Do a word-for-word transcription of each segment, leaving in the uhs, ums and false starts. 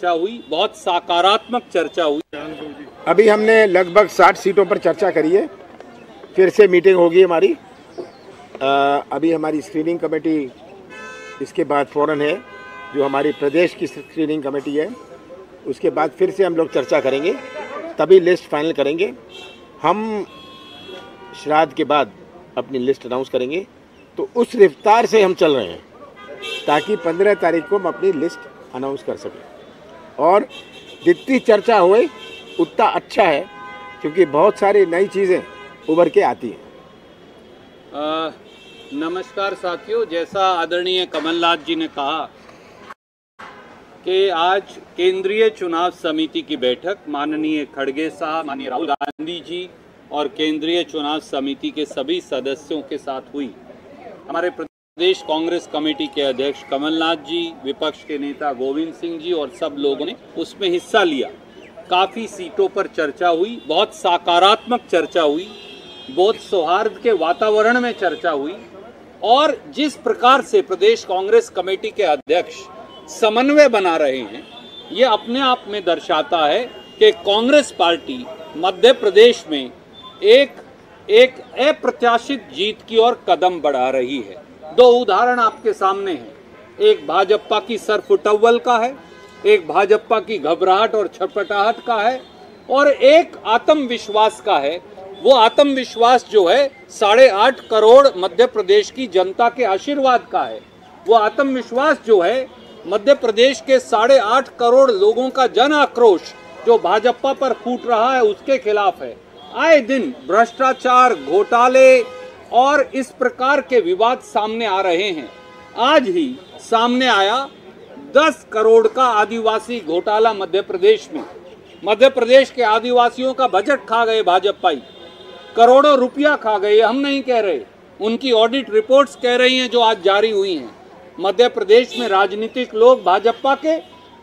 चर्चा हुई, बहुत सकारात्मक चर्चा हुई। अभी हमने लगभग साठ सीटों पर चर्चा करी है, फिर से मीटिंग होगी हमारी। आ, अभी हमारी स्क्रीनिंग कमेटी इसके बाद फ़ौरन है, जो हमारी प्रदेश की स्क्रीनिंग कमेटी है, उसके बाद फिर से हम लोग चर्चा करेंगे, तभी लिस्ट फाइनल करेंगे। हम श्राद्ध के बाद अपनी लिस्ट अनाउंस करेंगे। तो उस रफ्तार से हम चल रहे हैं ताकि पंद्रह तारीख को हम अपनी लिस्ट अनाउंस कर सकें। और जितनी चर्चा होए उतना अच्छा है, क्योंकि बहुत सारी नई चीज़ें उभर के आती हैं। आ, नमस्कार साथियों, जैसा आदरणीय कमलनाथ जी ने कहा कि आज केंद्रीय चुनाव समिति की बैठक माननीय खड़गे साहब, माननीय राहुल गांधी जी और केंद्रीय चुनाव समिति के सभी सदस्यों के साथ हुई। हमारे प्रदेश कांग्रेस कमेटी के अध्यक्ष कमलनाथ जी, विपक्ष के नेता गोविंद सिंह जी और सब लोगों ने उसमें हिस्सा लिया। काफ़ी सीटों पर चर्चा हुई, बहुत सकारात्मक चर्चा हुई, बहुत सौहार्द के वातावरण में चर्चा हुई। और जिस प्रकार से प्रदेश कांग्रेस कमेटी के अध्यक्ष समन्वय बना रहे हैं, ये अपने आप में दर्शाता है कि कांग्रेस पार्टी मध्य प्रदेश में एक एक अप्रत्याशित जीत की ओर कदम बढ़ा रही है। दो उदाहरण आपके सामने हैं, एक भाजपा की सरफुटव्वल का है, एक भाजपा की घबराहट और छटपटाहट का है, और एक आत्मविश्वास का है। वो आत्मविश्वास जो है साढ़े आठ करोड़ मध्य प्रदेश की जनता के आशीर्वाद का है। वो आत्मविश्वास जो है मध्य प्रदेश के साढ़े आठ करोड़ लोगों का जन आक्रोश जो भाजपा पर फूट रहा है उसके खिलाफ है। आए दिन भ्रष्टाचार, घोटाले और इस प्रकार के विवाद सामने आ रहे हैं। आज ही सामने आया दस करोड़ का आदिवासी घोटाला मध्य प्रदेश में। मध्य प्रदेश के आदिवासियों का बजट खा गए भाजपाई, करोड़ों रुपया खा गए। हम नहीं कह रहे, उनकी ऑडिट रिपोर्ट्स कह रही हैं जो आज जारी हुई हैं। मध्य प्रदेश में राजनीतिक लोग भाजपा के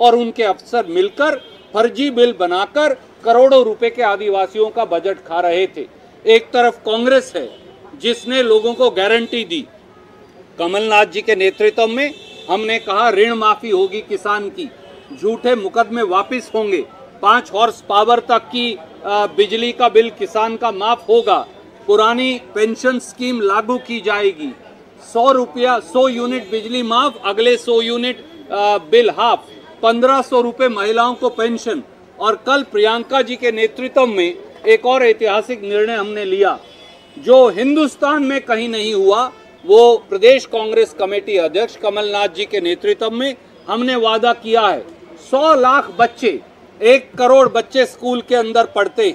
और उनके अफसर मिलकर फर्जी बिल बनाकर करोड़ों रुपए के आदिवासियों का बजट खा रहे थे। एक तरफ कांग्रेस है जिसने लोगों को गारंटी दी, कमलनाथ जी के नेतृत्व में हमने कहा ऋण माफी होगी किसान की, झूठे मुकदमे वापिस होंगे, पाँच हॉर्स पावर तक की बिजली का बिल किसान का माफ होगा, पुरानी पेंशन स्कीम लागू की जाएगी, सौ रुपया सौ यूनिट बिजली माफ, अगले सौ यूनिट बिल हाफ, पंद्रह सौ रुपये महिलाओं को पेंशन। और कल प्रियंका जी के नेतृत्व में एक और ऐतिहासिक निर्णय हमने लिया जो हिंदुस्तान में कहीं नहीं हुआ। वो प्रदेश कांग्रेस कमेटी अध्यक्ष कमलनाथ जी के नेतृत्व में हमने वादा किया है, सौ लाख बच्चे, एक करोड़ बच्चे स्कूल के अंदर पढ़ते,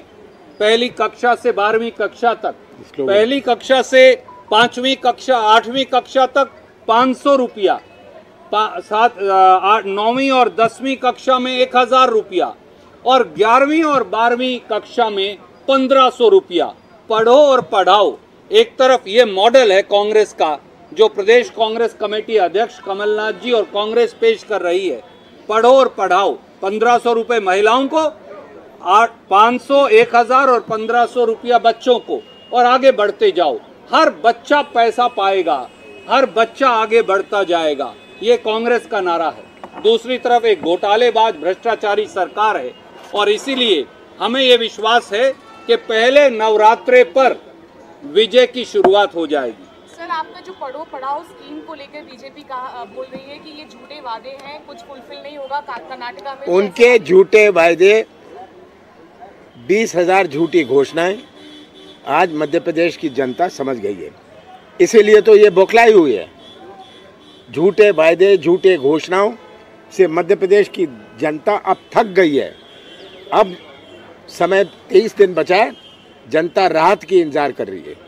पहली कक्षा से बारहवीं कक्षा तक, पहली कक्षा से पांचवी कक्षा, आठवीं कक्षा तक पाँच सौ रुपया, सात आठ नौवीं और दसवीं कक्षा में एक हज़ार रुपया और ग्यारहवीं और बारहवीं कक्षा में पंद्रह सौ रुपया। पढ़ो और पढ़ाओ। एक तरफ ये मॉडल है कांग्रेस का जो प्रदेश कांग्रेस कमेटी अध्यक्ष कमलनाथ जी और कांग्रेस पेश कर रही है, पढ़ो और पढ़ाओ। पंद्रह सौ रुपये महिलाओं को, आठ पाँच सौ, एक हज़ार और पंद्रह सौ रुपया बच्चों को, और आगे बढ़ते जाओ। हर बच्चा पैसा पाएगा, हर बच्चा आगे बढ़ता जाएगा, ये कांग्रेस का नारा है। दूसरी तरफ एक घोटालेबाज भ्रष्टाचारी सरकार है, और इसीलिए हमें ये विश्वास है कि पहले नवरात्रे पर विजय की शुरुआत हो जाएगी। सर, आपका जो पढ़ो पढ़ाओ स्कीम को लेकर बीजेपी का बोल रही है कि ये झूठे वादे हैं, कुछ फुलफिल नहीं होगा कर्नाटका में, उनके झूठे वादे, बीस हजार झूठी घोषणाएं आज मध्य प्रदेश की जनता समझ गई है, इसीलिए तो ये बौखलाई हुई है। झूठे वायदे, झूठे घोषणाओं से मध्य प्रदेश की जनता अब थक गई है। अब समय तेईस दिन बचा है, जनता राहत की इंतजार कर रही है।